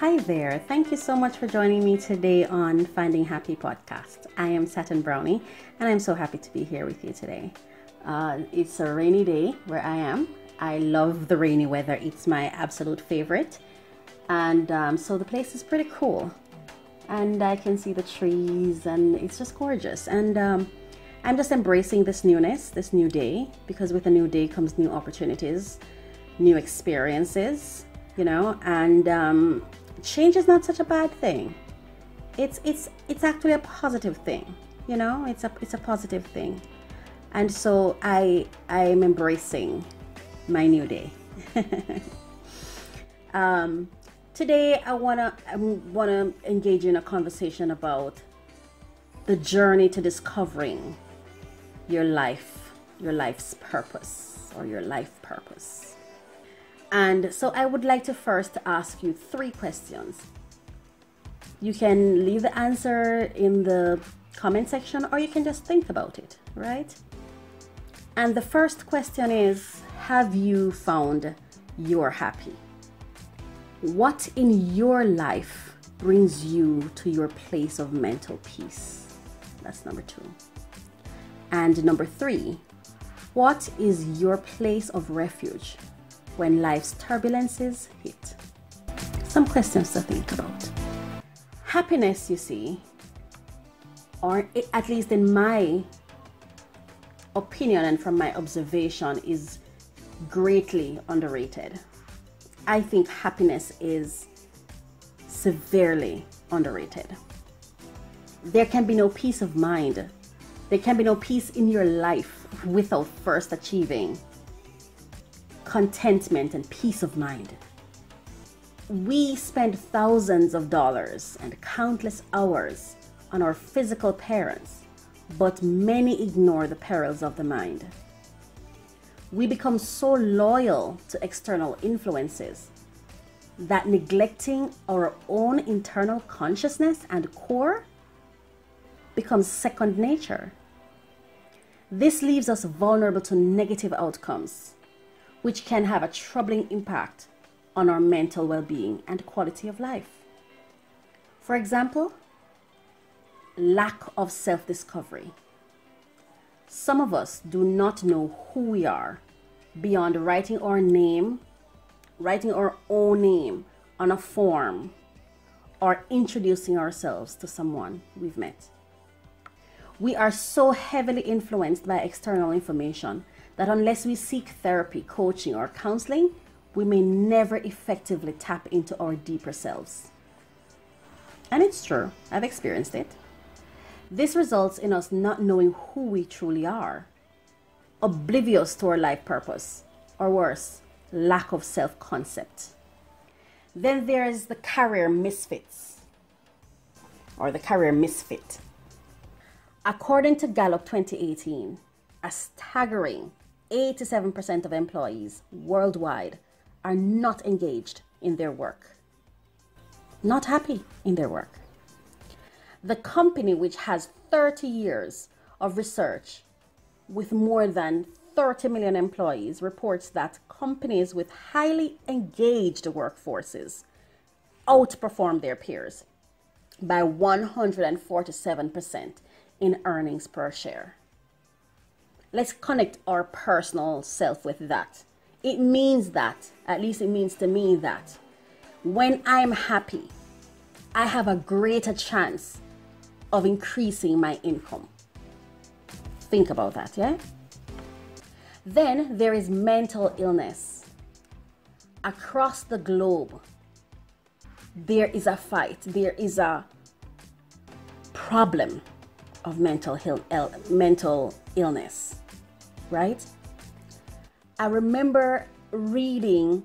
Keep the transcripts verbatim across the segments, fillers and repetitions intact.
Hi there, thank you so much for joining me today on Finding Happy Podcast. I am Satin Brownie and I'm so happy to be here with you today. Uh, it's a rainy day where I am. I love the rainy weather, it's my absolute favorite. And um, so the place is pretty cool. And I can see the trees and it's just gorgeous. And um, I'm just embracing this newness, this new day, because with a new day comes new opportunities, new experiences, you know, and um, change is not such a bad thing. It's it's it's actually a positive thing, you know, it's a it's a positive thing. And so I I'm embracing my new day. um, today I wanna I wanna engage in a conversation about the journey to discovering your life, your life's purpose, or your life purpose. And so I would like to first ask you three questions. You can leave the answer in the comment section, or you can just think about it, right? And the first question is, have you found you're happy? What in your life brings you to your place of mental peace? That's number two. And number three, what is your place of refuge when life's turbulences hit? Some questions to think about. Happiness, you see, or at least in my opinion and from my observation, is greatly underrated. I think happiness is severely underrated. There can be no peace of mind. There can be no peace in your life without first achieving contentment and peace of mind. We spend thousands of dollars and countless hours on our physical parents, but many ignore the perils of the mind. We become so loyal to external influences that neglecting our own internal consciousness and core becomes second nature. This leaves us vulnerable to negative outcomes, which can have a troubling impact on our mental well-being and quality of life. For example, lack of self-discovery. Some of us do not know who we are beyond writing our name, writing our own name on a form, or introducing ourselves to someone we've met. We are so heavily influenced by external information that unless we seek therapy, coaching, or counseling, we may never effectively tap into our deeper selves. And it's true, I've experienced it. This results in us not knowing who we truly are, oblivious to our life purpose, or worse, lack of self-concept. Then there is the career misfits, or the career misfit. According to Gallup twenty eighteen, a staggering eighty-seven percent of employees worldwide are not engaged in their work, not happy in their work. The company, which has thirty years of research with more than thirty million employees, reports that companies with highly engaged workforces outperform their peers by one hundred forty-seven percent in earnings per share. Let's connect our personal self with that. It means that, at least it means to me that, when I'm happy, I have a greater chance of increasing my income. Think about that, yeah? Then there is mental illness. Across the globe, there is a fight, there is a problem of mental mental illness, right? I remember reading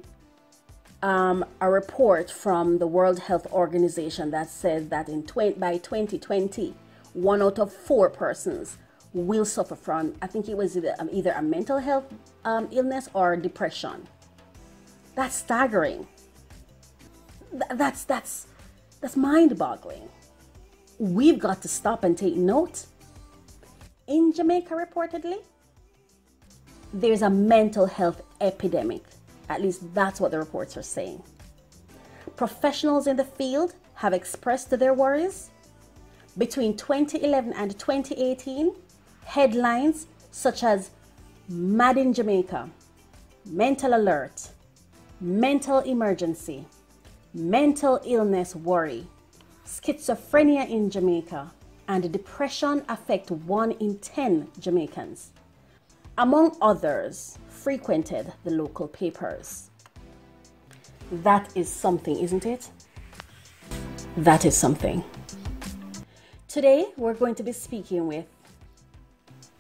um, a report from the World Health Organization that said that in twenty, by twenty twenty, one out of four persons will suffer from, I think it was either, um, either a mental health um, illness or depression. That's staggering. Th- that's, that's, that's mind-boggling. We've got to stop and take note. In Jamaica, reportedly, there's a mental health epidemic. At least that's what the reports are saying. professionals in the field have expressed their worries. Between twenty eleven and twenty eighteen, headlines such as "Mad in Jamaica," "Mental alert," "Mental emergency," "Mental illness worry," "Schizophrenia in Jamaica," and "Depression affect one in ten Jamaicans," among others, frequented the local papers. That is something, isn't it? That is something. Today, we're going to be speaking with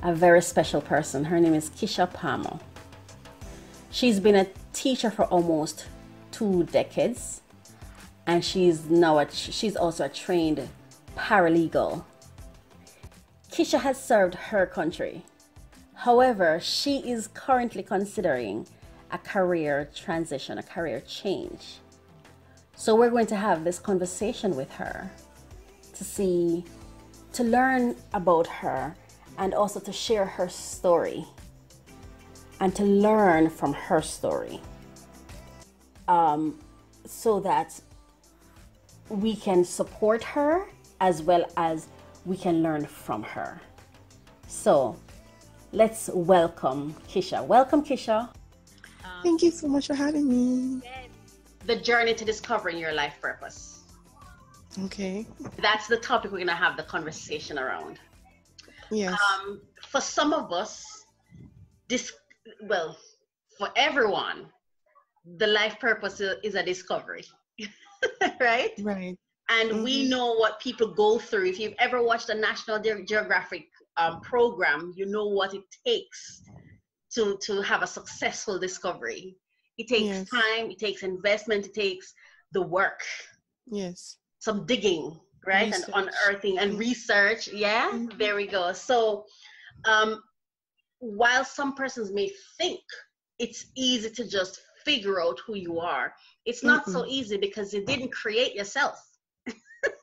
a very special person. Her name is Kisha Palmer. She's been a teacher for almost two decades, and she's now a, she's also a trained paralegal. Kisha has served her country. However, she is currently considering a career transition, a career change. So we're going to have this conversation with her to see, to learn about her, and also to share her story and to learn from her story, um, so that we can support her as well as we can learn from her. So let's welcome Kisha. Welcome, Kisha. Um, Thank you so much for having me. The journey to discovering your life purpose. Okay. That's the topic we're going to have the conversation around. Yes. Um, for some of us, this, well, for everyone, the life purpose is a discovery, right? Right. And mm-hmm. we know what people go through. If you've ever watched a National Geographic um, program, you know what it takes to, to have a successful discovery. It takes yes. time, it takes investment, it takes the work. Yes. Some digging, right? Research. And unearthing and research. Yeah, mm-hmm. there we go. So um, while some persons may think it's easy to just figure out who you are, it's not mm-hmm. so easy, because you didn't create yourself.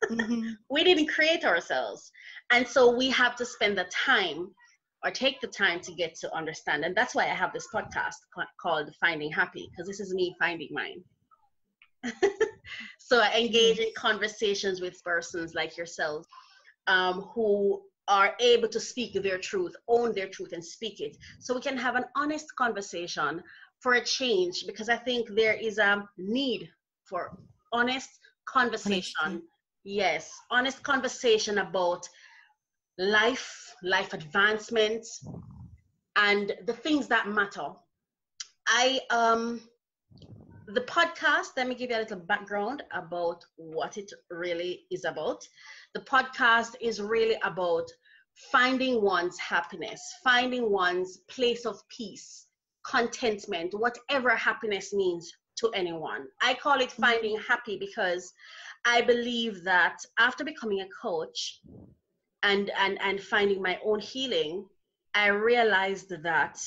mm-hmm. We didn't create ourselves. And so we have to spend the time or take the time to get to understand. And that's why I have this podcast called Finding Happy, because this is me finding mine. So I engage in conversations with persons like yourself, um, who are able to speak their truth, own their truth and speak it. So we can have an honest conversation for a change, because I think there is a need for honest conversation. Honestly. Yes, honest conversation about life, life advancement, and the things that matter. I, um, the podcast, let me give you a little background about what it really is about. The podcast is really about finding one's happiness, finding one's place of peace, contentment, whatever happiness means to anyone. I call it Finding Happy because I believe that after becoming a coach and, and, and finding my own healing, I realized that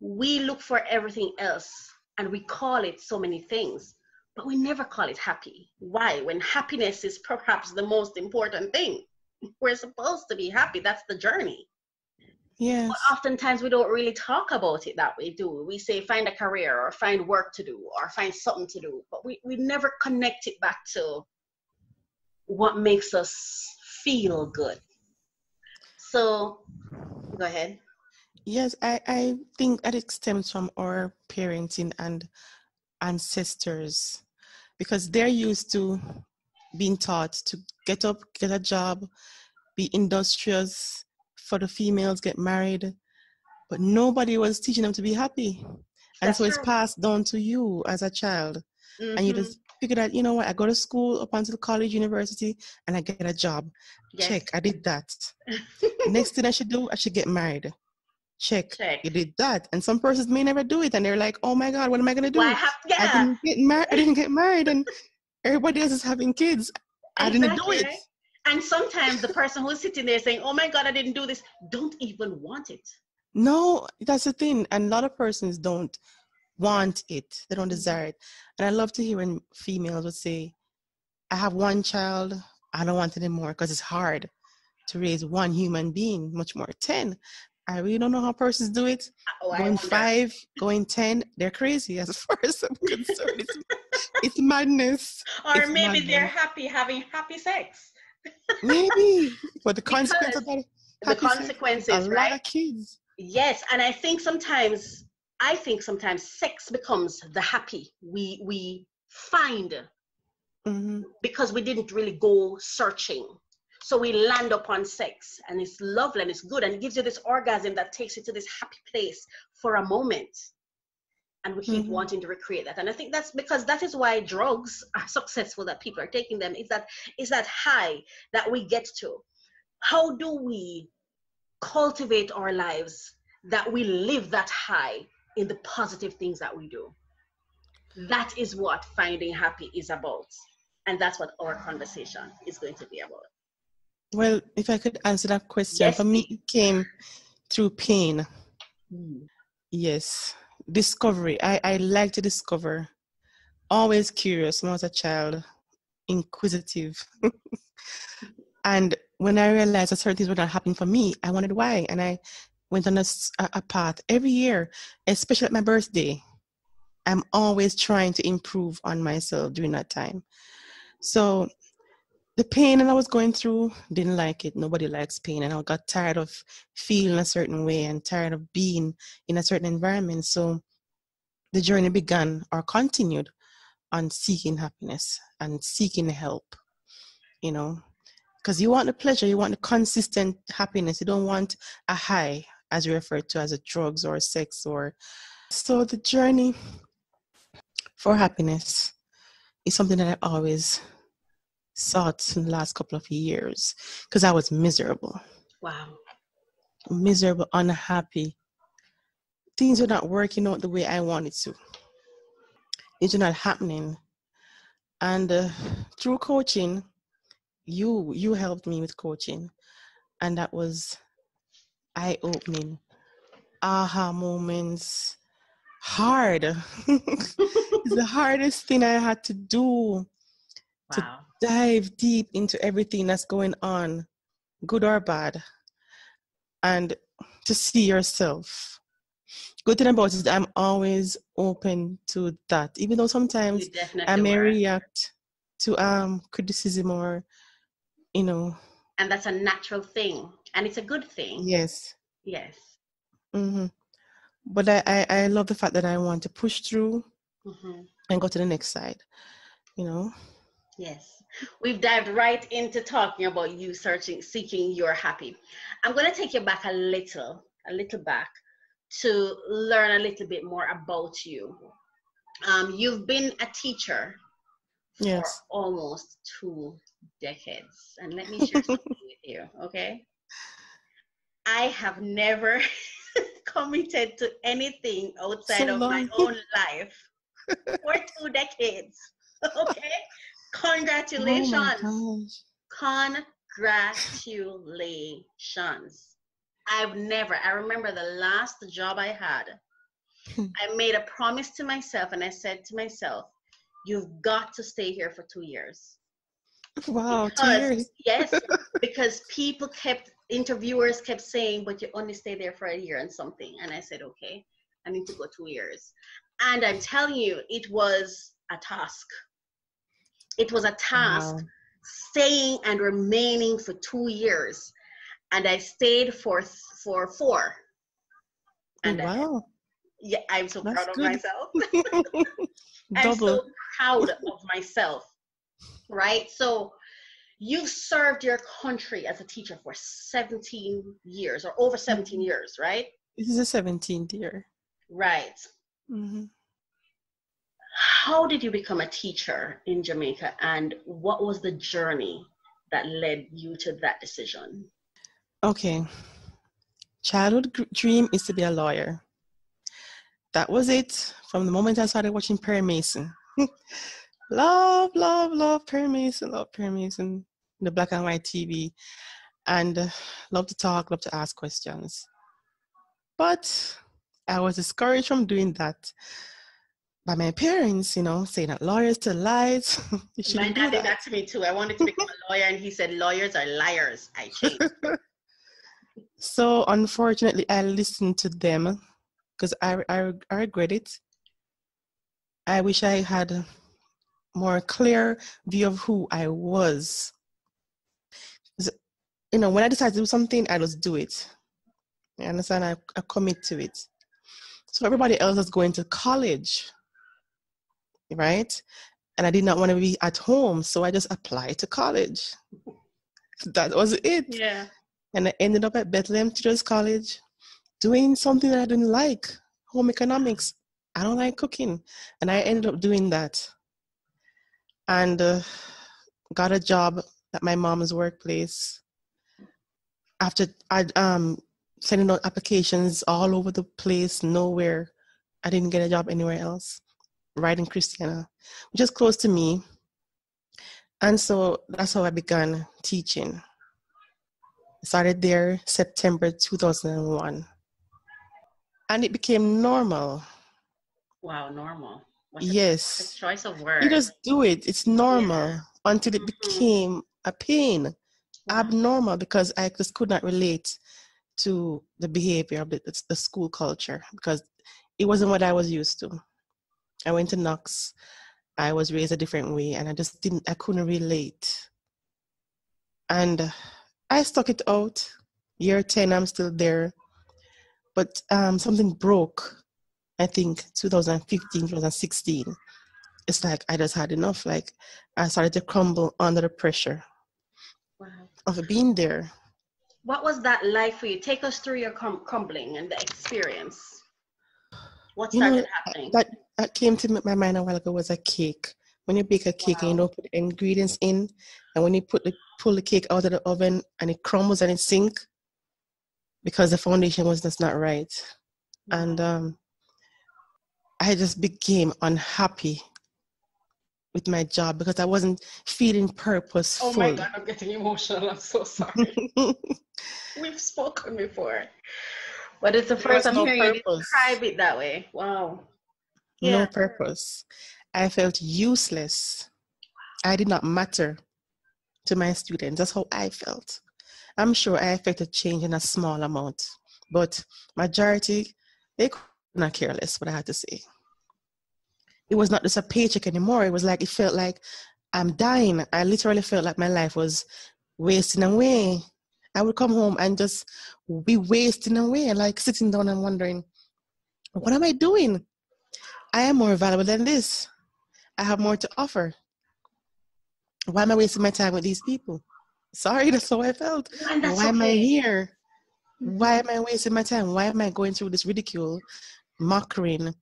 we look for everything else and we call it so many things, but we never call it happy. Why? When happiness is perhaps the most important thing. We're supposed to be happy. That's the journey. Yes. But oftentimes we don't really talk about it that way, do we? We say find a career or find work to do or find something to do, but we, we never connect it back to what makes us feel good. So go ahead. Yes, I, I think that it stems from our parenting and ancestors, because they're used to being taught to get up, get a job, be industrious, for the females, get married, but nobody was teaching them to be happy. And That's so it's true. Passed down to you as a child. Mm-hmm. And you just figure out, you know what, I go to school up until college, university, and I get a job. Yes. Check, I did that. Next thing I should do, I should get married. Check. Check, you did that. And some persons may never do it, and they're like, oh my God, what am I going to do? Well, I, have, yeah. I, didn't get mar- I didn't get married, and everybody else is having kids. I exactly. didn't do it. And sometimes the person who's sitting there saying, oh my God, I didn't do this, don't even want it. No, that's the thing. And a lot of persons don't want it. They don't desire it. And I love to hear when females would say, I have one child, I don't want it anymore, because it's hard to raise one human being, much more ten. I really don't know how persons do it. Oh, going five, going ten, they're crazy as far as I'm concerned. It's It's madness. Or it's maybe madness. They're happy having happy sex. Maybe. But the consequences of that, the consequences, a right? lot of kids. Yes, and I think sometimes, I think sometimes sex becomes the happy we we find mm-hmm. because we didn't really go searching. So we land upon sex, and it's lovely and it's good, and it gives you this orgasm that takes you to this happy place for a moment. And we keep mm-hmm. wanting to recreate that. And I think that's because that is why drugs are successful, that people are taking them. It's that, it's that high that we get to. How do we cultivate our lives that we live that high in the positive things that we do? That is what Finding Happy is about. And that's what our conversation is going to be about. Well, if I could answer that question, yes. For me, it came through pain. Mm. Yes. Discovery. I, I like to discover. Always curious when I was a child, inquisitive. And when I realized that certain things were not happening for me, I wondered why. And I went on a, a path every year, especially at my birthday. I'm always trying to improve on myself during that time. So the pain that I was going through, didn't like it. Nobody likes pain. And I got tired of feeling a certain way and tired of being in a certain environment. So the journey began or continued on seeking happiness and seeking help, you know, because you want the pleasure, you want the consistent happiness. You don't want a high, as you refer to as a drugs or sex or. So the journey for happiness is something that I always sought in the last couple of years, because I was miserable. Wow. Miserable, unhappy. Things were not working out the way I wanted to. It's not happening. And uh, through coaching, you you helped me with coaching, and that was eye-opening. Aha moments. Hard. It's the hardest thing I had to do. Wow. To dive deep into everything that's going on, good or bad, and to see yourself. Good thing about it is I'm always open to that, even though sometimes I may were. react to um criticism or, you know. And that's a natural thing, and it's a good thing. Yes. Yes. Mm-hmm. But I, I, I love the fact that I want to push through mm-hmm. and go to the next side, you know. Yes, we've dived right into talking about you searching, seeking your happy. I'm going to take you back a little, a little back to learn a little bit more about you. Um, you've been a teacher for yes. almost two decades. And let me share something with you, okay? I have never committed to anything outside so of long. my own life for two decades, okay? Congratulations. Oh Congratulations. I've never, I remember the last job I had. I made a promise to myself, and I said to myself, you've got to stay here for two years. Wow, because, two years. Yes, because people kept, interviewers kept saying, but you only stay there for a year and something. And I said, okay, I need to go two years. And I'm telling you, it was a task. It was a task, wow. staying and remaining for two years. And I stayed for for four. And wow. I, yeah, I'm so That's proud of good. myself. I'm so proud of myself, right? So you've served your country as a teacher for seventeen years or over seventeen years, right? This is the seventeenth year. Right. Mm-hmm. How did you become a teacher in Jamaica, and what was the journey that led you to that decision? Okay. Childhood g- dream is to be a lawyer. That was it from the moment I started watching Perry Mason. love, love, love Perry Mason, love Perry Mason, the black and white T V. And uh, love to talk, love to ask questions. But I was discouraged from doing that by my parents, you know, saying that lawyers tell lies. My dad did that to me too. I wanted to become a lawyer, and he said, lawyers are liars. I changed. So unfortunately, I listened to them, because I, I, I regret it. I wish I had more clear view of who I was. You know, when I decide to do something, I just do it. You understand? I, I commit to it. So everybody else is going to college, right? And I did not want to be at home, so I just applied to college. That was it. Yeah. And I ended up at Bethlehem Teachers College doing something that I didn't like, home economics. I don't like cooking. And I ended up doing that. And uh, got a job at my mom's workplace. After I um sending out applications all over the place, nowhere. I didn't get a job anywhere else, right in Christiana, which is close to me. And so that's how I began teaching. I started there September two thousand one. And it became normal. Wow, normal. What a, yes. A choice of words. You just do it. It's normal, yeah. Until it became a pain. Abnormal, because I just could not relate to the behavior of the, the school culture, because it wasn't what I was used to. I went to Knox. I was raised a different way, and I just didn't, I couldn't relate. And I stuck it out. Year ten, I'm still there. But um, something broke, I think, two thousand fifteen, two thousand sixteen. It's like I just had enough. Like I started to crumble under the pressure. Wow. Of being there. What was that like for you? Take us through your crum- crumbling and the experience. What started you know, happening? That, that came to my mind a while ago was a cake. When you bake a cake, wow, and you don't put the ingredients in, and when you put the, pull the cake out of the oven and it crumbles and it sinks because the foundation was just not right. Mm-hmm. And um, I just became unhappy with my job because I wasn't feeling purposeful. Oh my God, I'm getting emotional. I'm so sorry. We've spoken before, but it's the first time no hearing you describe it that way. Wow. Yeah. No purpose. I felt useless. I did not matter to my students. That's how I felt. I'm sure I affected change in a small amount, but majority, they could not care less what I had to say. It was not just a paycheck anymore. It was like, it felt like I'm dying. I literally felt like my life was wasting away. I would come home and just be wasting away, like sitting down and wondering, what am I doing? I am more valuable than this. I have more to offer. Why am I wasting my time with these people? Sorry, that's how I felt. And that's Why okay. am I here? Why am I wasting my time? Why am I going through this ridicule, mocking,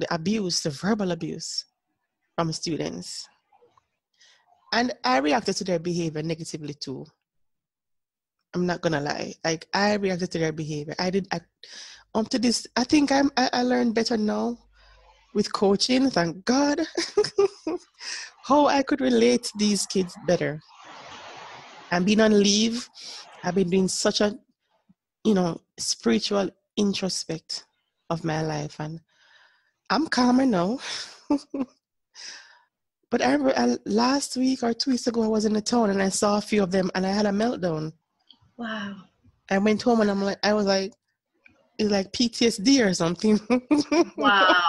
the abuse, the verbal abuse from students? And I reacted to their behavior negatively too. I'm not gonna lie. Like I reacted to their behavior. I did. I, up to this, I think I'm. I, I learned better now with coaching. Thank God. How I could relate to these kids better. And being on leave, I've been doing such a, you know, spiritual introspect of my life, and I'm calmer now. But I remember I, last week or two weeks ago, I was in the town and I saw a few of them and I had a meltdown. Wow. I went home and I'm like, I was like, it's like P T S D or something. Wow. Like, wow.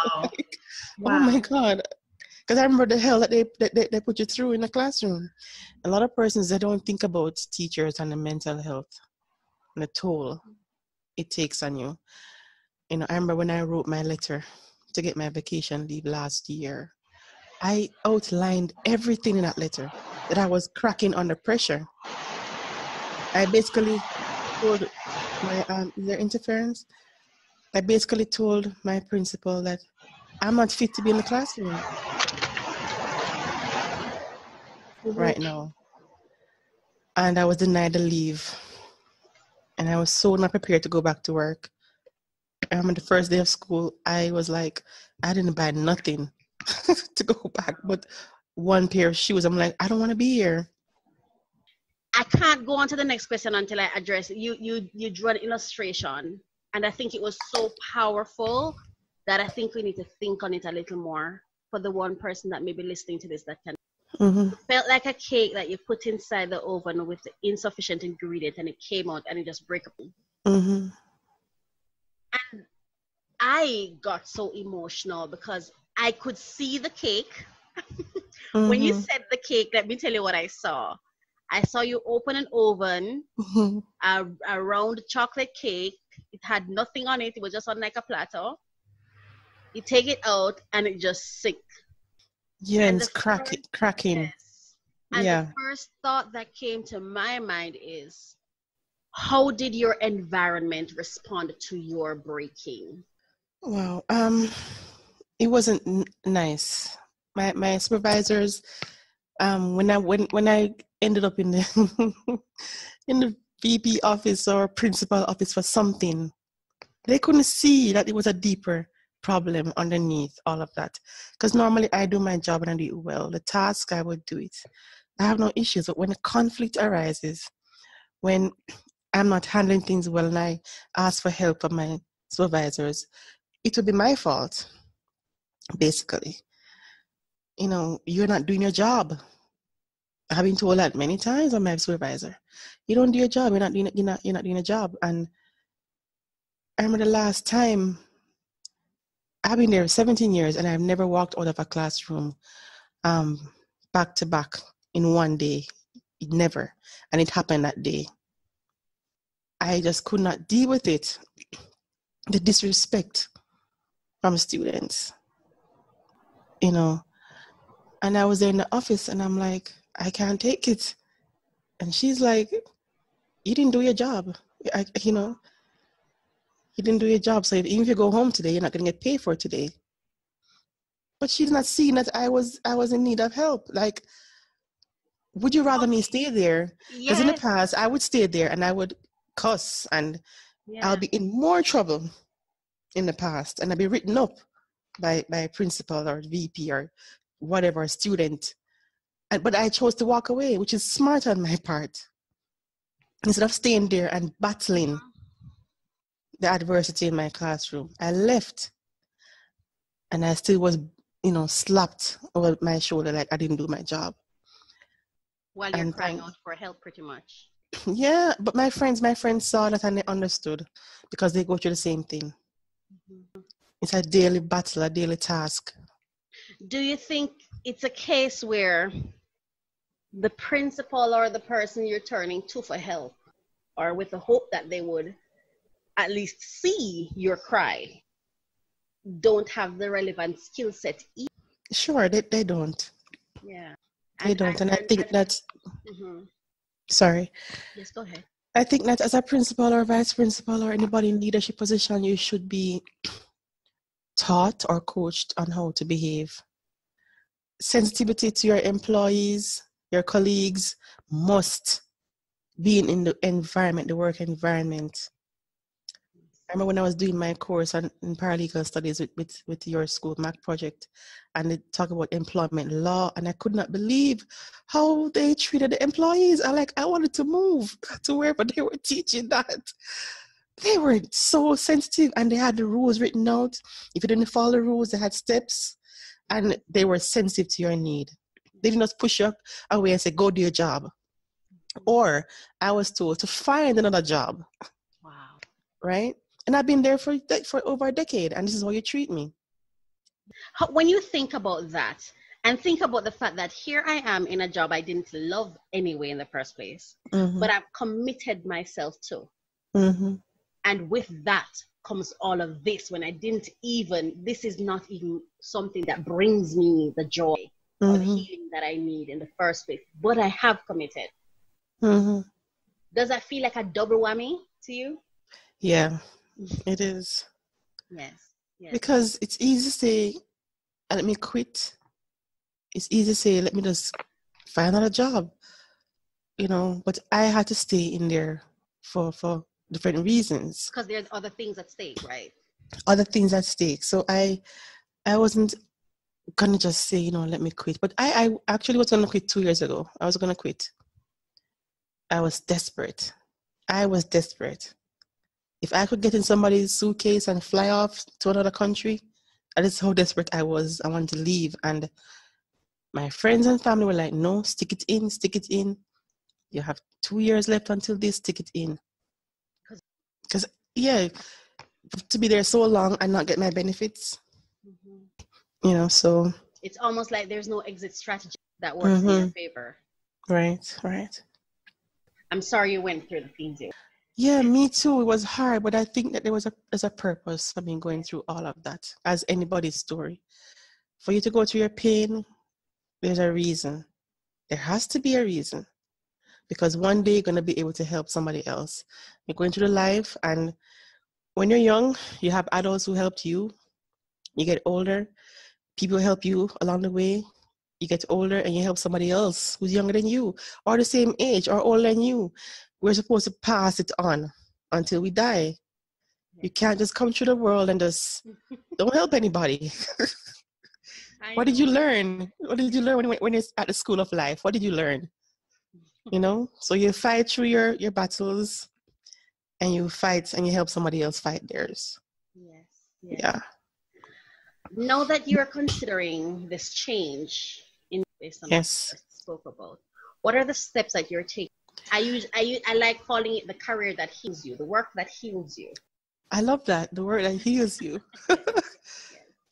Oh my God. Because I remember the hell that they, that they they put you through in the classroom. A lot of persons, they don't think about teachers and the mental health and the toll it takes on you. You know, I remember when I wrote my letter to get my vacation leave last year, I outlined everything in that letter that I was cracking under pressure. I basically told my um, their interference. I basically told my principal that I'm not fit to be in the classroom mm-hmm. right now, and I was denied the leave, and I was so not prepared to go back to work. I remember the first day of school, I was like, I didn't buy nothing to go back, but one pair of shoes. I'm like, I don't want to be here. I can't go on to the next question until I address it. You, you, you drew an illustration, and I think it was so powerful that I think we need to think on it a little more for the one person that may be listening to this that can. Mm-hmm. It felt like a cake that you put inside the oven with the insufficient ingredient, and it came out and it just broke up. Mm-hmm. And I got so emotional because I could see the cake Mm-hmm. When you set the cake, let me tell you what I saw. I saw you open an oven, mm-hmm. a, a round chocolate cake. It had nothing on it. It was just on like a platter. You take it out and it just sick. Yeah, and it's crack, first, cracking. Yes, and yeah. The first thought that came to my mind is, how did your environment respond to your breaking? Wow. Um, it wasn't n- nice. My my supervisors, um, when I when when I ended up in the in the V P office or principal office for something, they couldn't see that it was a deeper problem underneath all of that. Because normally I do my job and I do it well. The task, I would do it. I have no issues. But when a conflict arises, when I'm not handling things well and I ask for help from my supervisors, it would be my fault, basically. You know, you're not doing your job. I've been told that many times by my supervisor. You don't do your job. You're not doing. You're not. You're not doing a job. And I remember the last time. I've been there seventeen years, and I've never walked out of a classroom um, back to back in one day. It never, and it happened that day. I just could not deal with it. The disrespect from students, you know. And I was there in the office, and I'm like, I can't take it. And she's like, you didn't do your job, I, you know. You didn't do your job, so if, even if you go home today, you're not going to get paid for today. But she's not seeing that I was I was in need of help. Like, would you rather okay. me stay there? Because yes. in the past, I would stay there and I would cuss and yeah. I'll be in more trouble in the past. And I'd be written up by, by a principal or V P or whatever, a student. And, but I chose to walk away, which is smart on my part. Instead of staying there and battling the adversity in my classroom, I left, and I still was, you know, slapped over my shoulder like I didn't do my job. While you're and crying I, out for help, pretty much. Yeah, but my friends, my friends saw that and they understood, because they go through the same thing. Mm-hmm. It's a daily battle, a daily task. Do you think it's a case where the principal or the person you're turning to for help, or with the hope that they would at least see your cry, don't have the relevant skill set either? Sure, they, they don't. Yeah. They and, don't. And, and I think and, that's... Mm-hmm. Sorry. Yes, go ahead. I think that as a principal or vice principal or anybody in leadership position, you should be taught or coached on how to behave. Sensitivity to your employees, your colleagues, must be in the environment, the work environment. I remember when I was doing my course on, in paralegal studies with, with, with your school, Mac project, and they talk about employment law, and I could not believe how they treated the employees. I like, I wanted to move to wherever they were teaching that. They were so sensitive, and they had the rules written out. If you didn't follow the rules, they had steps, and they were sensitive to your need. They did not push you away and say, go do your job. Or I was told to find another job. Wow. Right? And I've been there for for over a decade, and this is how you treat me. When you think about that, and think about the fact that here I am in a job I didn't love anyway in the first place, mm-hmm. but I've committed myself to. Mm-hmm. And with that comes all of this, when I didn't even, this is not even something that brings me the joy mm-hmm. or the healing that I need in the first place, but I have committed. Mm-hmm. Does that feel like a double whammy to you? Yeah. It is. Yes, yes. Because it's easy to say, let me quit. It's easy to say, let me just find another job. You know, but I had to stay in there for, for different reasons. Because there's other things at stake, right? Other things at stake. So I I wasn't going to just say, you know, let me quit. But I, I actually was going to quit two years ago. I was going to quit. I was desperate. I was desperate. If I could get in somebody's suitcase and fly off to another country, that is how desperate I was. I wanted to leave. And my friends and family were like, no, stick it in, stick it in. You have two years left until this, stick it in. Because, yeah, to be there so long and not get my benefits, mm-hmm. you know, so. it's almost like there's no exit strategy that works mm-hmm. in your favor. Right, right. I'm sorry you went through the things you. Yeah, me too. It was hard, but I think that there was a there's a purpose for me going through all of that, as anybody's story. For you to go through your pain, there's a reason. There has to be a reason, because one day you're going to be able to help somebody else. You're going through the life, and when you're young, you have adults who helped you. You get older, people help you along the way. You get older and you help somebody else who's younger than you, or the same age, or older than you. We're supposed to pass it on until we die. Yeah. You can't just come through the world and just don't help anybody. What did you learn? What did you learn when, when it's at the school of life? What did you learn? You know, so you fight through your, your battles, and you fight and you help somebody else fight theirs. Yes. yes. Yeah. Now that you're considering this change in based on yes. what I spoke about, what are the steps that you're taking? I use I use, I like calling it the career that heals you, the work that heals you. I love that, the work that heals you.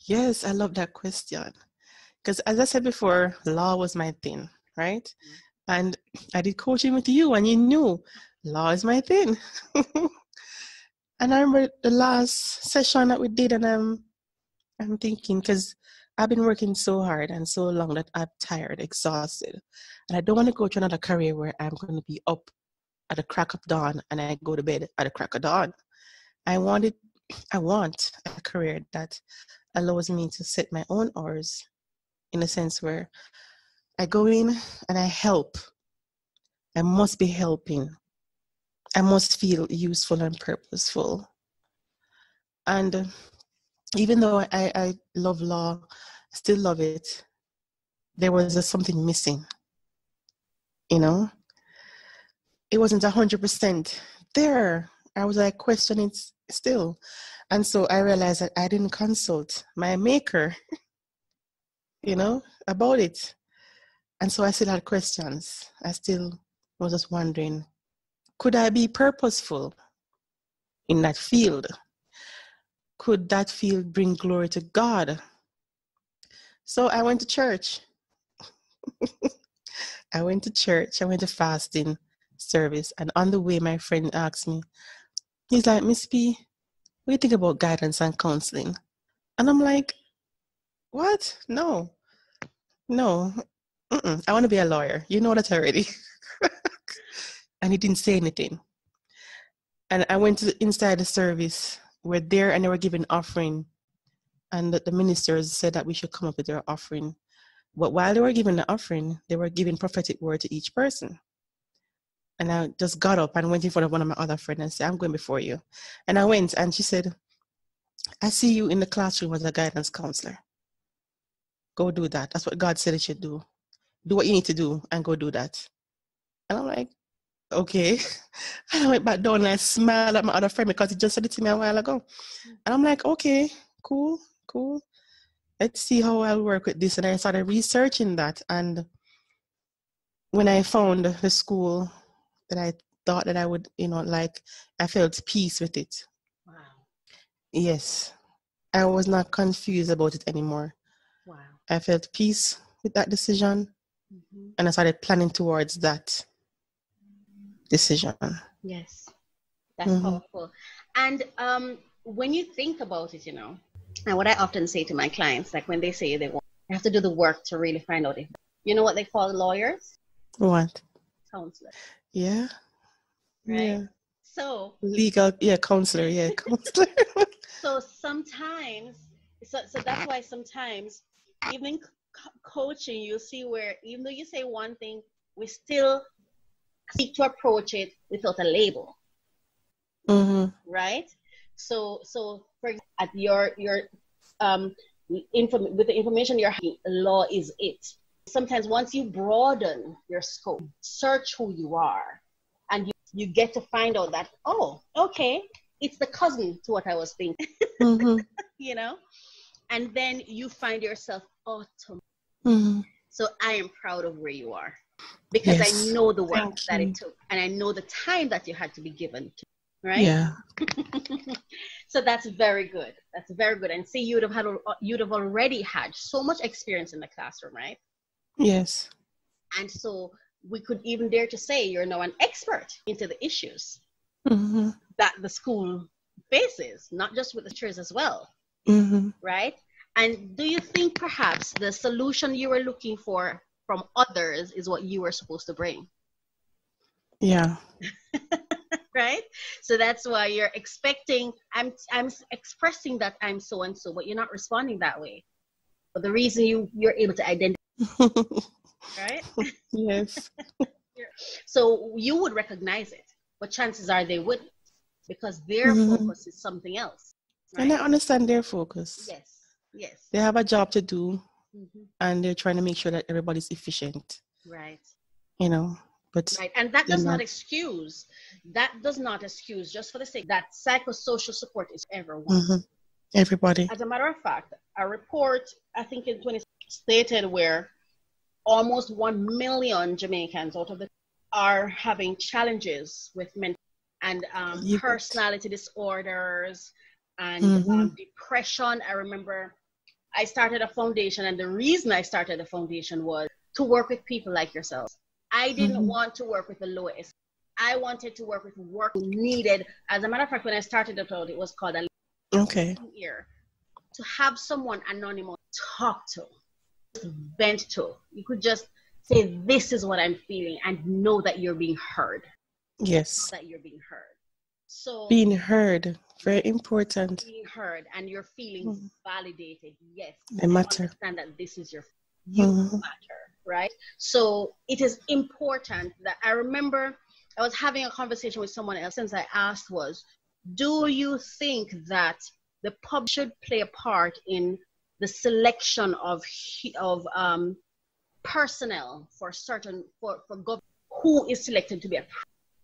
Yes, I love that question, because as I said before, law was my thing, right? Mm-hmm. And I did coaching with you, and you knew law is my thing. And I remember the last session that we did, and I'm I'm thinking, because I've been working so hard and so long that I'm tired, exhausted. And I don't want to go to another career where I'm going to be up at the crack of dawn and I go to bed at the crack of dawn. I wanted, I want a career that allows me to set my own hours, in a sense where I go in and I help. I must be helping. I must feel useful and purposeful. And even though I, I love law, I still love it. There was just something missing, you know? It wasn't one hundred percent there. I was like questioning it still. And so I realized that I didn't consult my maker, you know, about it. And so I still had questions. I still was just wondering, could I be purposeful in that field? Could that field bring glory to God? So I went to church. I went to church. I went to fasting service. And on the way, my friend asked me, he's like, Miss P, what do you think about guidance and counseling? And I'm like, what? No. No. Mm-mm. I want to be a lawyer. You know that already. And he didn't say anything. And I went to the, inside the service. We're there and they were giving offering, and the ministers said that we should come up with their offering. But while they were giving the offering, they were giving prophetic word to each person. And I just got up and went in front of one of my other friends and said, I'm going before you. And I went, and she said, I see you in the classroom as a guidance counselor. Go do that. That's what God said it should do. Do what you need to do and go do that. And I'm like, okay. And I went back down and I smiled at my other friend, because he just said it to me a while ago. And I'm like, okay, cool, cool. Let's see how I'll work with this. And I started researching that. And when I found the school that I thought that I would, you know, like, I felt peace with it. Wow. Yes. I was not confused about it anymore. Wow. I felt peace with that decision. Mm-hmm. And I started planning towards that decision. Yes, that's mm-hmm. powerful. And um, when you think about it, you know, and what I often say to my clients, like when they say they want, they have to do the work to really find out if, you know what they call lawyers? What? Counselors. Yeah. Right. Yeah. So. Legal, yeah, counselor, yeah, counselor. so sometimes, so, so that's why sometimes even co- coaching, you'll see where, even though you say one thing, we still seek to approach it without a label, mm-hmm. right? So, so for example, at your your um, inform- with the information you're having, law is it. Sometimes once you broaden your scope, search who you are, and you, you get to find out that, oh, okay, it's the cousin to what I was thinking, mm-hmm. you know? And then you find yourself automatically. Mm-hmm. So I am proud of where you are. Because yes. I know the work Thank that you. It took, and I know the time that you had to be given to. right? Yeah. So that's very good. That's very good. And see, you'd have had, you'd have already had so much experience in the classroom, right? Yes. And so we could even dare to say you're now an expert into the issues mm-hmm. that the school faces, not just with the chairs as well, mm-hmm. right? And do you think perhaps the solution you were looking for from others is what you were supposed to bring? Yeah. Right? So that's why you're expecting, I'm, I'm expressing that I'm so-and-so, but you're not responding that way. But the reason you, you're able to identify, right? Yes. So you would recognize it, but chances are they wouldn't, because their mm-hmm. focus is something else. Right? And I understand their focus. Yes. Yes. They have a job to do, mm-hmm. and they're trying to make sure that everybody's efficient. Right. You know, but. Right. And that does not, not excuse, that does not excuse, just for the sake that psychosocial support is everyone. Mm-hmm. Everybody. As a matter of fact, a report, I think in twenty stated where almost one million Jamaicans out of the are having challenges with mental and um, yes. personality disorders and mm-hmm. um, depression. I remember I started a foundation, and the reason I started a foundation was to work with people like yourselves. I didn't mm-hmm. want to work with the lowest. I wanted to work with work needed. As a matter of fact, when I started the cloud, it was called a okay. ear. To have someone anonymous talk to, vent to. You could just say, this is what I'm feeling, and know that you're being heard. Yes. Know that you're being heard. So being heard, very important. Being heard, and your feelings mm-hmm. validated. Yes, they matter. Understand that this is your you mm-hmm. matter, right? So it is important that I remember I was having a conversation with someone else, and I asked was, do you think that the pub should play a part in the selection of of um, personnel for certain for for government who is selected to be a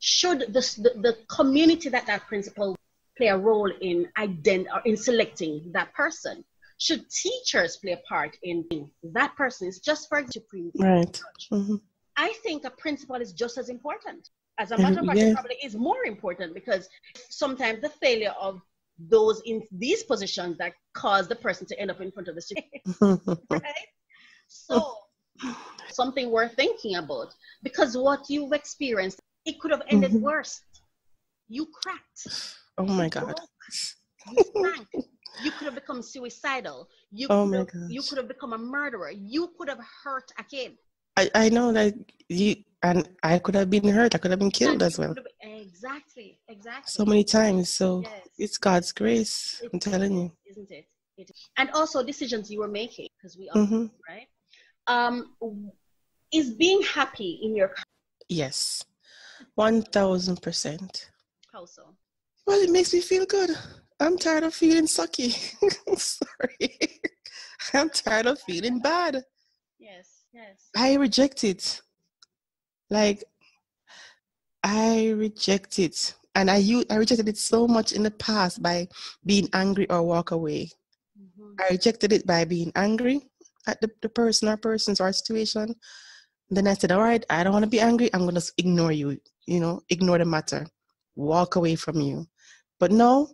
should the, the, the community that that principal play a role in ident or in selecting that person? Should teachers play a part in that person? It's just for to pre right. Mm-hmm. I think a principal is just as important. As a matter of fact, it probably is more important, because sometimes the failure of those in these positions that cause the person to end up in front of the student. Right? So something worth thinking about, because what you've experienced, it could have ended mm-hmm. worse. You cracked. Oh my you God. You cracked. You could have become suicidal. You oh could my have, gosh. You could have become a murderer. You could have hurt a kid. I, I know that you, and I could have been hurt. I could have been killed and as well. Been, exactly. Exactly. So many times. So yes. It's God's grace. It, I'm telling you. Isn't it? It is. And also decisions you were making, because we are, mm-hmm. right? Um, is being happy in your car? Yes. one thousand percent. How so? Well, it makes me feel good. I'm tired of feeling sucky. I'm sorry. I'm tired of feeling bad. Yes, yes. I reject it. Like, I reject it. And I, used, I rejected it so much in the past by being angry or walk away. Mm-hmm. I rejected it by being angry at the, the person or persons or situation. Then I said, all right, I don't want to be angry. I'm going to ignore you, you know, ignore the matter, walk away from you. But no,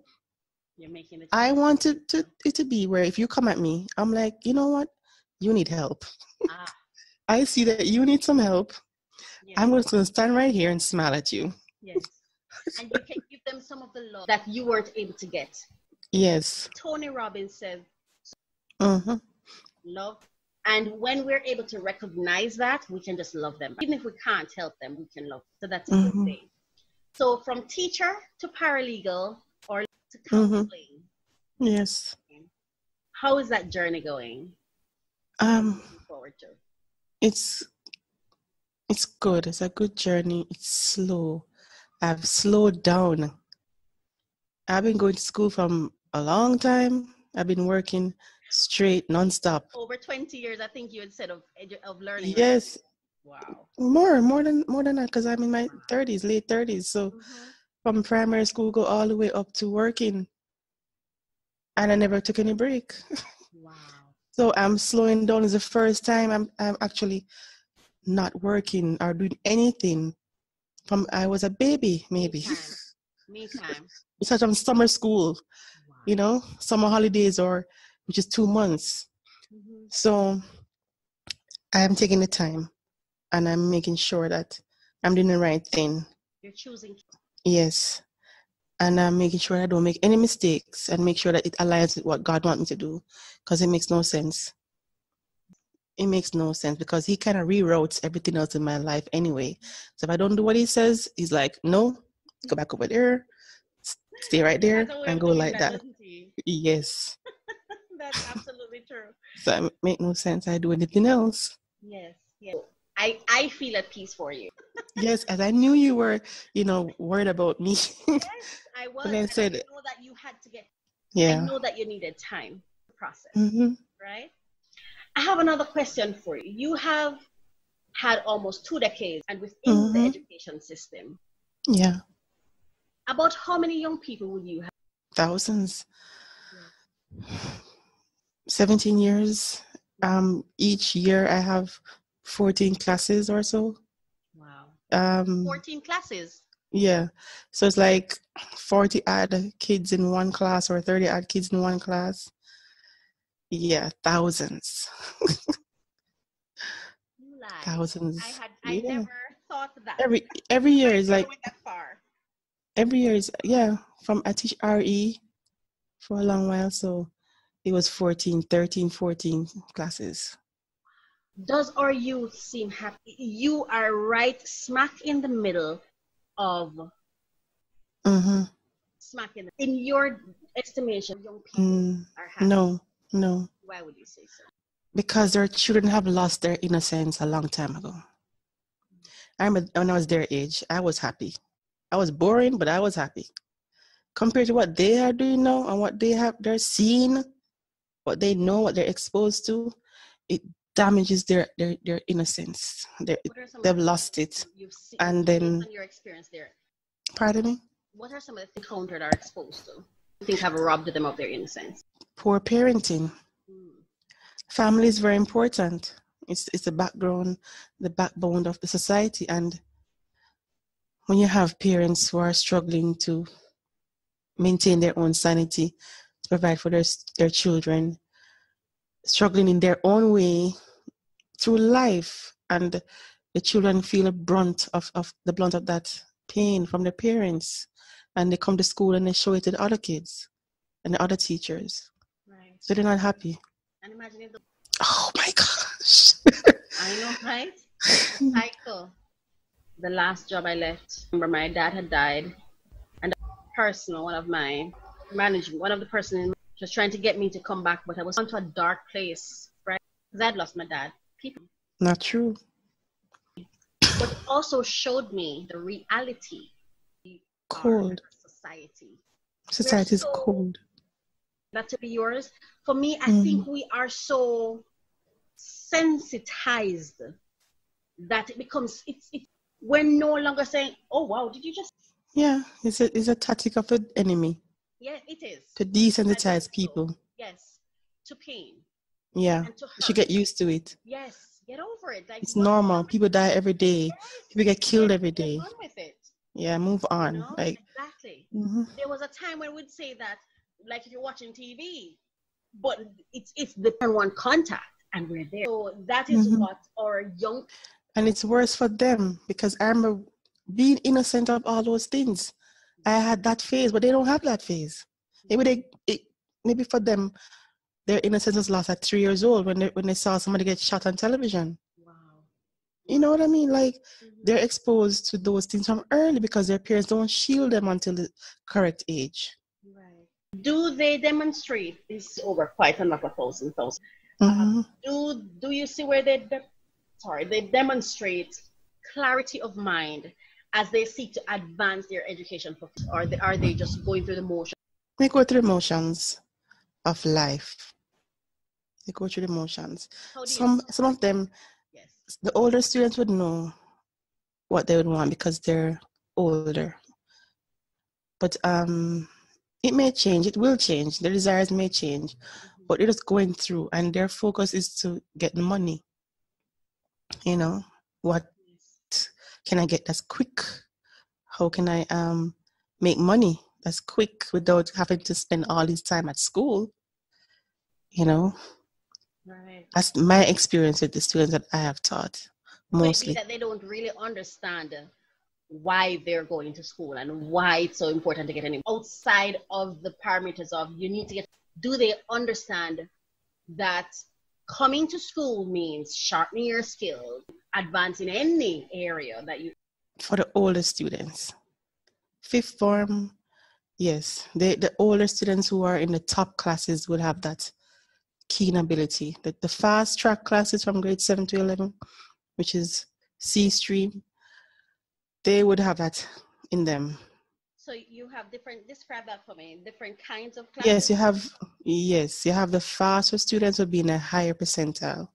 you're making it I want it to, it to be where if you come at me, I'm like, you know what? You need help. Ah. I see that you need some help. Yes. I'm going to stand right here and smile at you. Yes. And you can give them some of the love that you weren't able to get. Yes. Tony Robbins said, uh-huh. love. And when we're able to recognize that, we can just love them. Even if we can't help them, we can love them. So that's a mm-hmm. good thing. So from teacher to paralegal or to counseling. Mm-hmm. Yes. How is that journey going? Um, forward to? It's, it's good. It's a good journey. It's slow. I've slowed down. I've been going to school from a long time. I've been working straight, nonstop. Over twenty years, I think you had said of of learning. Yes. Right? Wow. More, more than more than that, because I'm in my thirties, late thirties. So, mm-hmm. from primary school, go all the way up to working, and I never took any break. Wow. So I'm slowing down. It's the first time I'm I'm actually not working or doing anything. From I was a baby, maybe. Me time. Besides from summer school, wow. you know, summer holidays, or which is two months. Mm-hmm. So I'm taking the time and I'm making sure that I'm doing the right thing. You're choosing. Yes. And I'm making sure I don't make any mistakes and make sure that it aligns with what God wants me to do, because it makes no sense. It makes no sense because he kind of reroutes everything else in my life anyway. So if I don't do what he says, he's like, no, go back over there, stay right there, and go like that. that. Yes. That's absolutely true. So it makes no sense I do anything else. Yes, yes. I, I feel at peace for you. Yes, as I knew you were, you know, worried about me. Yes, I was. And I said, I know that you had to get, yeah. I know that you needed time to process, mm-hmm. right? I have another question for you. You have had almost two decades and within mm-hmm. the education system. Yeah. About how many young people would you have? Thousands. Yeah. seventeen years. Um, each year I have fourteen classes or so. Wow. Um, fourteen classes? Yeah. So it's like forty odd kids in one class or thirty odd kids in one class. Yeah, thousands. You lied. Thousands. I had, I yeah. never thought that. Every every year is like that far. Every year is yeah. From I teach R E for a long while, so it was fourteen, thirteen, fourteen classes. Does our youth seem happy? You are right smack in the middle of. Mm-hmm. Smack in the, in your estimation, young people mm, are happy. No. No. Why would you say so? Because their children have lost their innocence a long time ago. I remember when I was their age, I was happy. I was boring, but I was happy. Compared to what they are doing now and what they have, they're seeing, what they know, what they're exposed to, it damages their their, their innocence. They're, they've lost it. You've seen, and then. Your experience there. Pardon me? What are some of the things encountered are exposed to? You think have robbed them of their innocence? Poor parenting. Mm. Family is very important. It's it's the background, the backbone of the society. And when you have parents who are struggling to maintain their own sanity, to provide for their their children, struggling in their own way through life, and the children feel a brunt of, of the brunt of that pain from their parents, and they come to school and they show it to the other kids and the other teachers. Right. So they're not happy. And imagine if the- oh my gosh. I know, right? Cycle. The last job I left, I remember my dad had died, and a person, one of my management, one of the person was trying to get me to come back, but I was onto a dark place, right? Because I'd lost my dad. People. Not true. But it also showed me the reality. Cold. Society. Society is so, cold. Not to be yours. For me, I mm. think we are so sensitized that it becomes, it's, it, we're no longer saying, oh, wow, did you just. Yeah, it's a, it's a tactic of the enemy. Yeah, it is. To desensitize people. So. Yes, to pain. Yeah, to you should get used to it. Yes, get over it. Like, it's normal. People die every day. Yes. People get killed every day. Get on with it. Yeah, move on. You know, like exactly. Mm-hmm. There was a time when we'd say that, like if you're watching T V, but it's it's the one contact, and we're there. So that is mm-hmm. what our young. And it's worse for them because I remember being innocent of all those things. I had that phase, but they don't have that phase. Maybe they, it, maybe for them, their innocence was lost at three years old when they when they saw somebody get shot on television. You know what I mean? Like, mm-hmm. they're exposed to those things from early because their parents don't shield them until the correct age. Right. Do they demonstrate this over quite a number of thousand, thousand? Mm-hmm. Um, do, do you see where they, de- sorry, they demonstrate clarity of mind as they seek to advance their education? Or they, are they just going through the motions? They go through the motions of life. They go through the motions. Some, some of them... The older students would know what they would want because they're older. But um, it may change. It will change. Their desires may change. But they're just going through, and their focus is to get money. You know, what can I get that's quick? How can I um make money that's quick without having to spend all his time at school, you know. Right. That's my experience with the students that I have taught, mostly. That they don't really understand why they're going to school and why it's so important to get an outside of the parameters of you need to get. Do they understand that coming to school means sharpening your skills, advancing any area that you? For the older students, fifth form, yes, they, the older students who are in the top classes will have that keen ability. The, the fast track classes from grade seven to eleven, which is C stream, they would have that in them. So you have different, describe that for me, different kinds of classes? Yes, you have, yes, you have the faster students will be in a higher percentile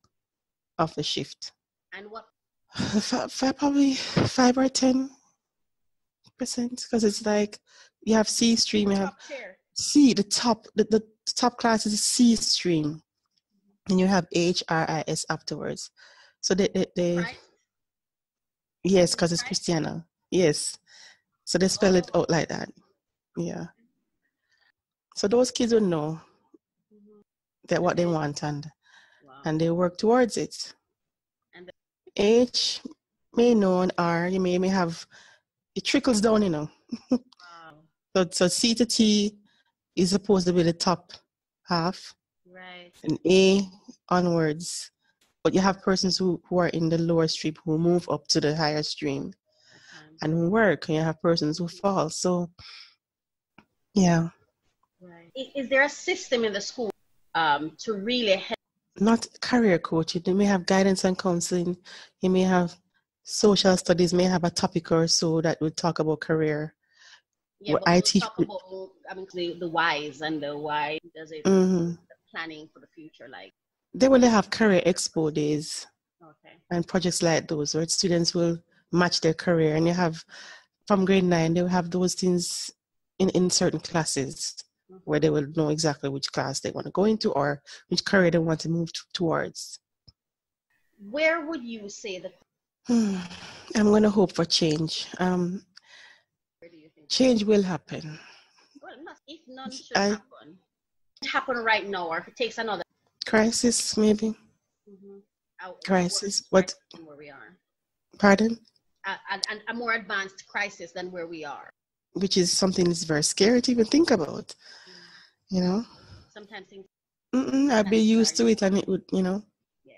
of the shift. And what? F- probably five or ten percent, because it's like, you have C stream, you have tier. C, the top, the, the top class is C stream, and you have H, R, I, S afterwards. So they, they, they right. Yes, because it's right. Christiana, yes. So they spell it out like that. Yeah. So those kids will know that what they want and wow. and they work towards it. And H may know and R, you may, may have, it trickles down, you know. Wow. so, so C to T is supposed to be the top half. Right. And A onwards. But you have persons who, who are in the lower stream who move up to the higher stream. And work, and you have persons who fall. So, yeah. Right. Is there a system in the school um, to really help? Not career coaching. You may have guidance and counseling. You may have social studies. May have a topic or so that will talk about career. Yeah, but I we'll teach. Talk about, I mean, the, the whys and the why does it mm-hmm. the planning for the future like? They will have career expo days. Okay. And projects like those where students will match their career, and you have from grade nine they will have those things in, in certain classes where they will know exactly which class they want to go into or which career they want to move t- towards. Where would you say the hmm. I'm going to hope for change. Um, where do you think change will happen? Well, not, if none should I, happen. It happen right now, or if it takes another crisis, maybe. Mm-hmm. Our, crisis, what? Where we are. Pardon? A, a, a more advanced crisis than where we are. Which is something that's very scary to even think about, mm. you know? Sometimes things... Mm-mm, I'd be used to it and it would, you know? Yes.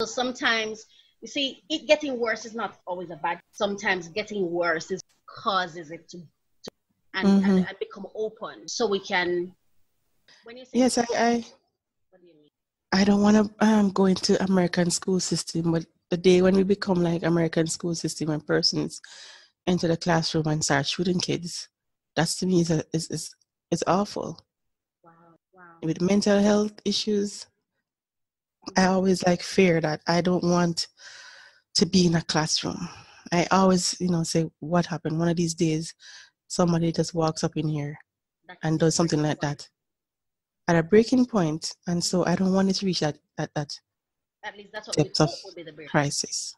So sometimes, you see, it getting worse is not always a bad... Sometimes getting worse is causes it to... to and, mm-hmm. and, and become open so we can... When you say yes, I, I... What do you mean? I don't want to um, go into American school system, but the day when we become like American school system and persons enter the classroom and start shooting kids, that's to me is a, is, is, is awful. Wow, wow. With mental health issues, I always like fear that I don't want to be in a classroom. I always, you know, say, what happened? One of these days, somebody just walks up in here that's and does something like point. that at a breaking point, and so I don't want it to reach that that that. At least that's what we hope would be the break. Crisis.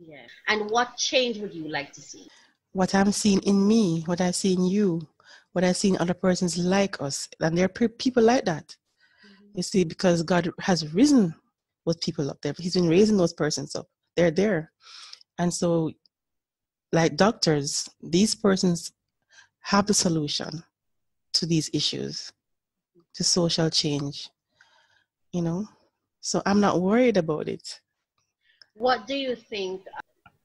Yeah. And what change would you like to see? What I'm seeing in me, what I see in you, what I see in other persons like us, and there are people like that. Mm-hmm. You see, because God has risen those people up there. He's been raising those persons up. They're there, and so, like doctors, these persons have the solution to these issues, to social change. You know. So I'm not worried about it. What do you think?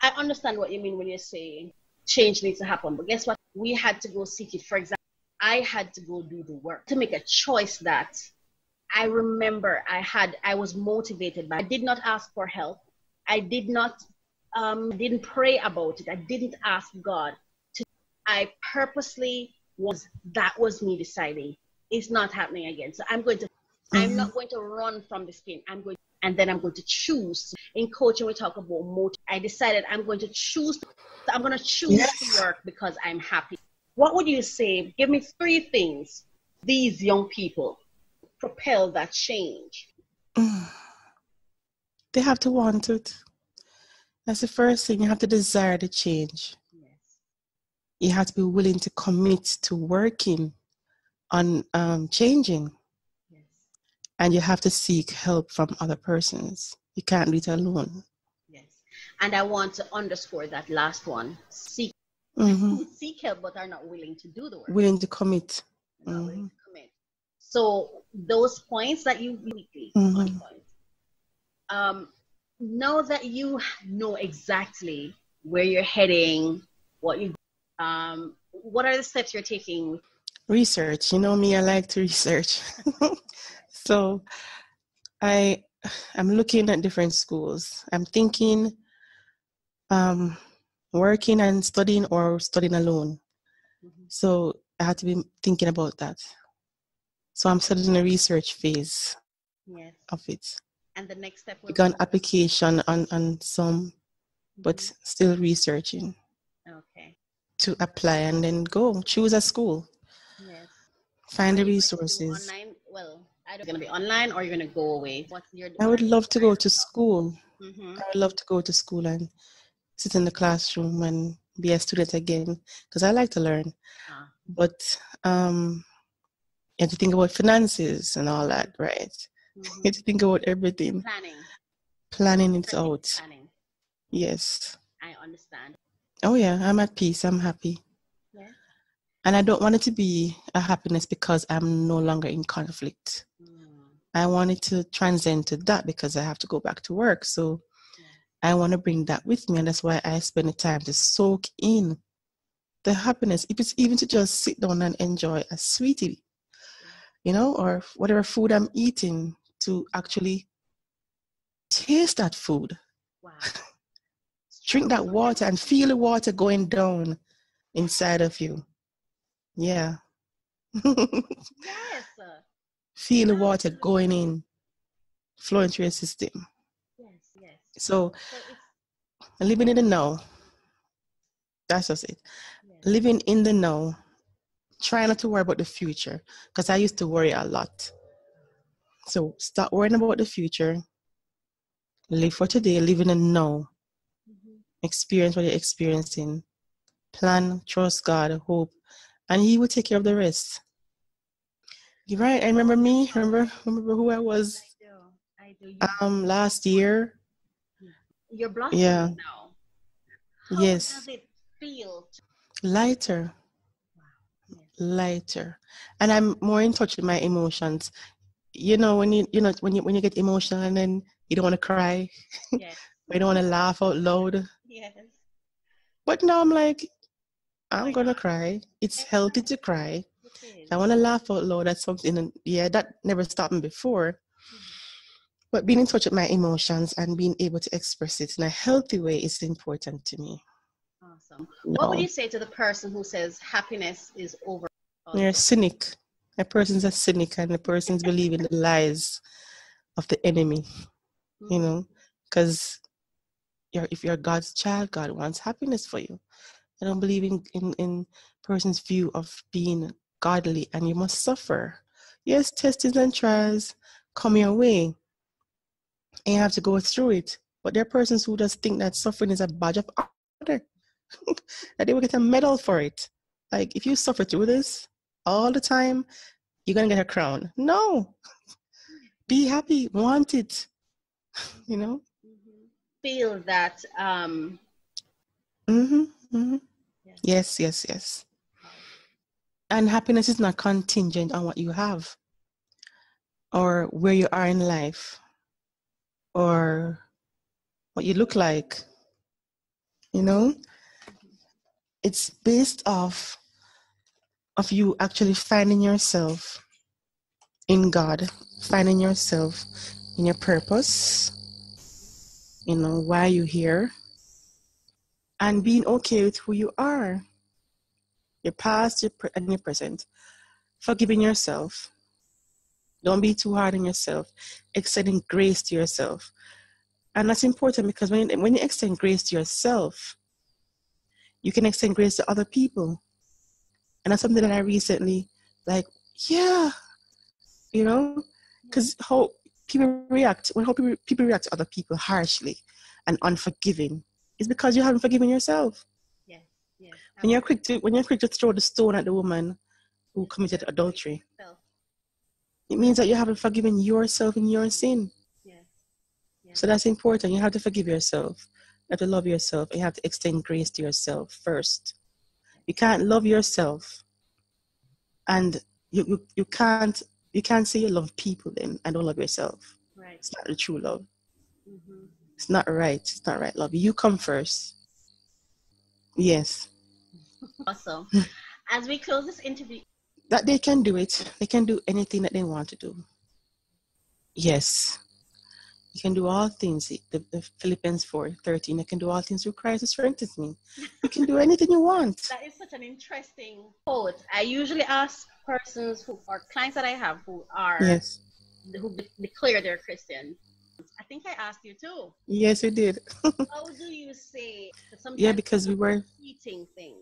I understand what you mean when you're saying change needs to happen, but guess what? We had to go seek it. For example, I had to go do the work to make a choice that I remember I had, I was motivated by. I did not ask for help. I did not, um, didn't pray about it. I didn't ask God to, I purposely was, that was me deciding it's not happening again. So I'm going to I'm not going to run from the skin. I'm going, to, and then I'm going to choose. In coaching, we talk about motive. I decided I'm going to choose. I'm going to choose yes. to work because I'm happy. What would you say? Give me three things these young people propel that change. They have to want it. That's the first thing. You have to desire the change. Yes. you have to be willing to commit to working on um, changing. Yes. And you have to seek help from other persons. You can't do it alone. Yes. And I want to underscore that last one. Seek, mm-hmm. seek help, but are not willing to do the work. Willing to commit. Mm-hmm. Willing to commit. So those points that you weekly mm-hmm. on point, um, now that you know exactly where you're heading, what you, um, what are the steps you're taking? Research. You know me, I like to research. So I, I'm looking at different schools. I'm thinking, um, working and studying or studying alone. Mm-hmm. So I had to be thinking about that. So I'm still in the research phase yes. of it. And the next step will be an application on, on some, but still researching. Okay. To apply and then go choose a school. Yes. Find the resources. Online? Well, I don't. You're gonna be online, or you're gonna go away. What's your? I would love to go to school. Mm-hmm. I would love to go to school and sit in the classroom and be a student again because I like to learn. Ah. But um, you have to think about finances and all that, right? Mm-hmm. You have to think about everything. Planning. Planning it planning, out. Planning. Yes. I understand. Oh yeah, I'm at peace. I'm happy. Yeah. And I don't want it to be a happiness because I'm no longer in conflict. Mm. I want it to transcend to that because I have to go back to work. So yeah. I want to bring that with me. And that's why I spend the time to soak in the happiness. If it's even to just sit down and enjoy a sweetie, you know, or whatever food I'm eating, to actually taste that food. Wow. Drink that water and feel the water going down inside of you. Yeah. Yes. Feel the water going in, flowing through your system. Yes, yes. So, so living in the now. That's just it. Yes. Living in the now. Try not to worry about the future, because I used to worry a lot. So start worrying about the future. Live for today. Live in the now. Experience what you're experiencing. Plan, trust God, hope, and He will take care of the rest. You're right. I remember me. Remember, remember who I was. I do. I do. Um, last year. You're blossoming yeah. now. How yes. does it feel? Lighter. Wow. Yes. Lighter, and I'm more in touch with my emotions. You know, when you you know when you when you get emotional and then you don't want to cry. Yes. You don't want to laugh out loud. Yes. But now I'm like, I'm going to cry. It's exactly. healthy to cry. If I want to laugh out loud. That's something. And yeah, that never stopped me before. Mm-hmm. But being in touch with my emotions and being able to express it in a healthy way is important to me. Awesome. No. What would you say to the person who says happiness is over? You're a cynic. A person's a cynic and the person's believing the lies of the enemy, mm-hmm. you know, because You're, if you're God's child, God wants happiness for you. I don't believe in, in, in person's view of being godly, and you must suffer. Yes, testings and trials come your way, and you have to go through it. But there are persons who just think that suffering is a badge of honor, that they will get a medal for it. Like, if you suffer through this all the time, you're going to get a crown. No. Be happy. Want it. You know? Feel that um mm-hmm, mm-hmm. Yes. yes yes yes and happiness is not contingent on what you have or where you are in life or what you look like, you know. It's based off of you actually finding yourself in God, finding yourself in your purpose, you know, why you're here, and being okay with who you are, your past your pre- and your present, forgiving yourself. Don't be too hard on yourself, extending grace to yourself. And that's important because when, when you extend grace to yourself, you can extend grace to other people. And that's something that I recently, like, yeah, you know, because hope, people react, when people react to other people harshly and unforgiving, it's because you haven't forgiven yourself. Yes, Yes. When you're quick to when you're quick to throw the stone at the woman who committed adultery, self. It means that you haven't forgiven yourself in your sin. Yes. Yes. So that's important. You have to forgive yourself. You have to love yourself. You have to extend grace to yourself first. You can't love yourself, and you you, you can't you can't say you love people then and don't love yourself. Right. It's not the true love. Mm-hmm. It's not right. It's not right love. You come first. Yes. Awesome. As we close this interview, that they can do it. They can do anything that they want to do. Yes. You can do all things. The, the Philippians four thirteen, I can do all things through Christ who strengthens me. You can do anything you want. That is such an interesting quote. I usually ask persons who are clients that I have who are, yes, who declare they're Christian. I think I asked you too. Yes, you did. How do you say? Sometimes yeah, because we were teaching things.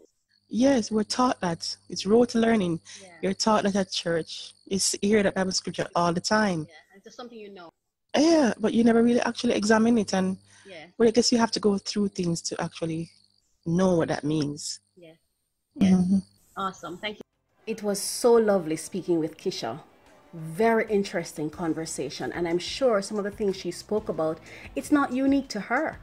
Yes, we're taught that. It's rote learning. Yeah. You're taught that at church. You hear that Bible scripture all the time. Yeah, it's just something you know. Yeah, but you never really actually examine it. And yeah. Well, I guess you have to go through things to actually know what that means. Yeah. Yeah. Mm-hmm. Awesome. Thank you. It was so lovely speaking with Kisha. Very interesting conversation, and I'm sure some of the things she spoke about, it's not unique to her.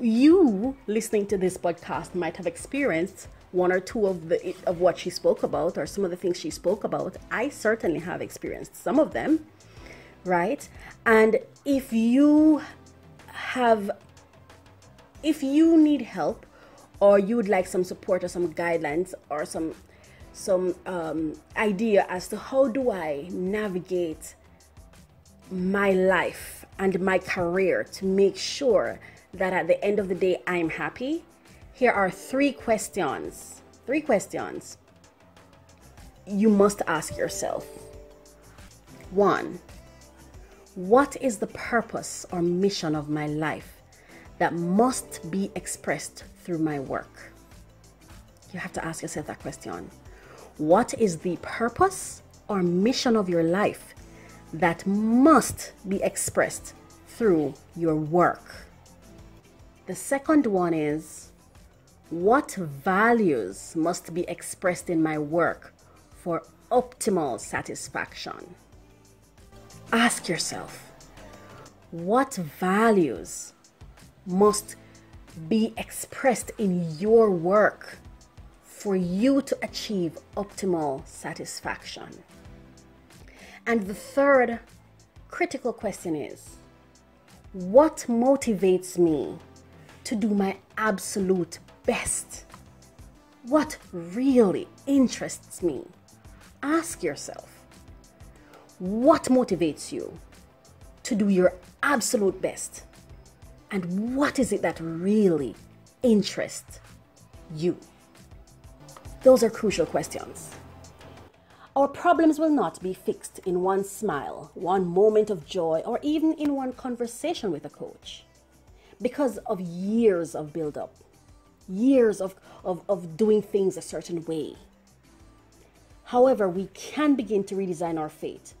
You listening to this podcast might have experienced one or two of the of what she spoke about, or some of the things she spoke about. I certainly have experienced some of them, right? And if you have if you need help, or you would like some support or some guidelines or some some um, idea as to how do I navigate my life and my career to make sure that at the end of the day I'm happy, here are three questions three questions you must ask yourself. One, what is the purpose or mission of my life that must be expressed through my work? You have to ask yourself that question. What is the purpose or mission of your life that must be expressed through your work? The second one is, what values must be expressed in my work for optimal satisfaction? Ask yourself, what values must be expressed in your work for you to achieve optimal satisfaction? And the third critical question is, what motivates me to do my absolute best? What really interests me? Ask yourself, what motivates you to do your absolute best? And what is it that really interests you? Those are crucial questions. Our problems will not be fixed in one smile, one moment of joy, or even in one conversation with a coach, because of years of build-up, years of, of, of doing things a certain way. However, we can begin to redesign our fate,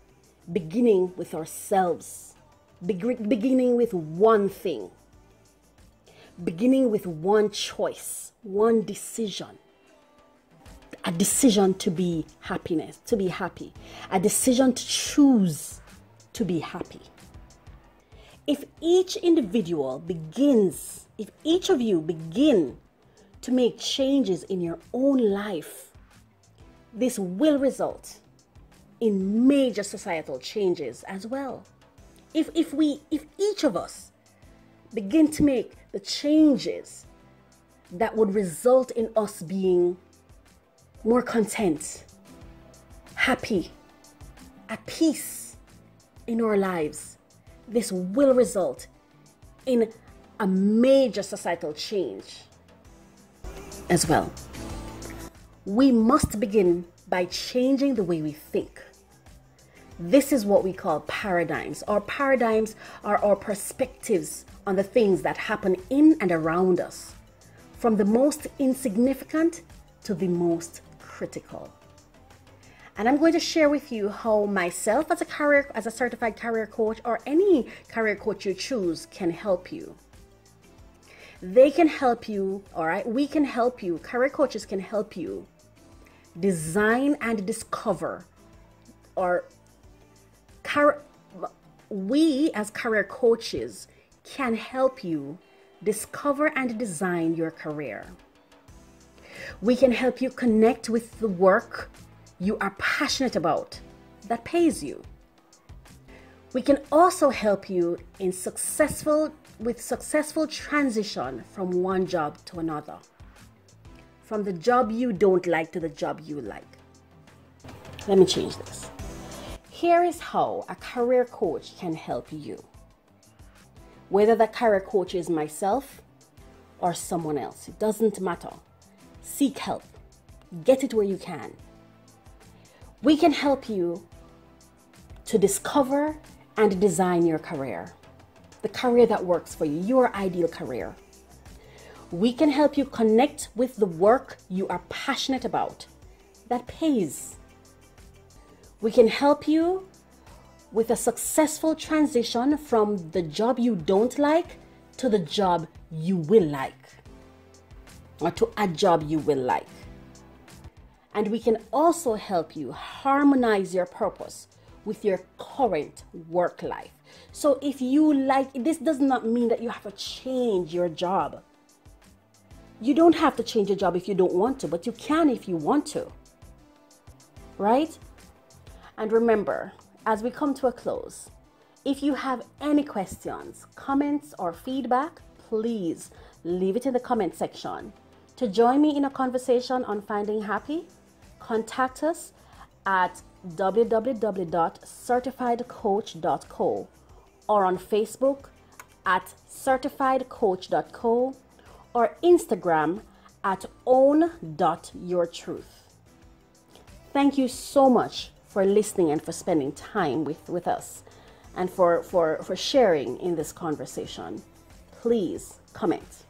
beginning with ourselves, beg- beginning with one thing, beginning with one choice, one decision. A decision to be happiness, to be happy. A decision to choose to be happy. If each individual begins, if each of you begin to make changes in your own life, this will result in major societal changes as well. If, if, we, if each of us begin to make the changes that would result in us being more content, happy, at peace in our lives, this will result in a major societal change as well. We must begin by changing the way we think. This is what we call paradigms. Our paradigms are our perspectives on the things that happen in and around us, from the most insignificant to the most critical. And I'm going to share with you how myself as a career, as a certified career coach, or any career coach you choose, can help you. They can help you, all right? We can help you. Career coaches can help you design and discover, or car- we as career coaches can help you discover and design your career. We can help you connect with the work you are passionate about that pays you. We can also help you in successful with successful transition from one job to another, from the job you don't like to the job you like. Let me change this. Here is how a career coach can help you, whether the career coach is myself or someone else. It doesn't matter. Seek help. Get it where you can. We can help you to discover and design your career, the career that works for you, your ideal career. We can help you connect with the work you are passionate about that pays. We can help you with a successful transition from the job you don't like to the job you will like, or to a job you will like. And we can also help you harmonize your purpose with your current work life. So if you like, this does not mean that you have to change your job. You don't have to change your job if you don't want to, but you can if you want to, right? And remember, as we come to a close, if you have any questions, comments, or feedback, please leave it in the comment section. To join me in a conversation on Finding Happy, contact us at w w w dot certified coach dot co or on Facebook at certified coach dot co or Instagram at own dot your truth. Thank you so much for listening and for spending time with, with us, and for, for, for sharing in this conversation. Please comment.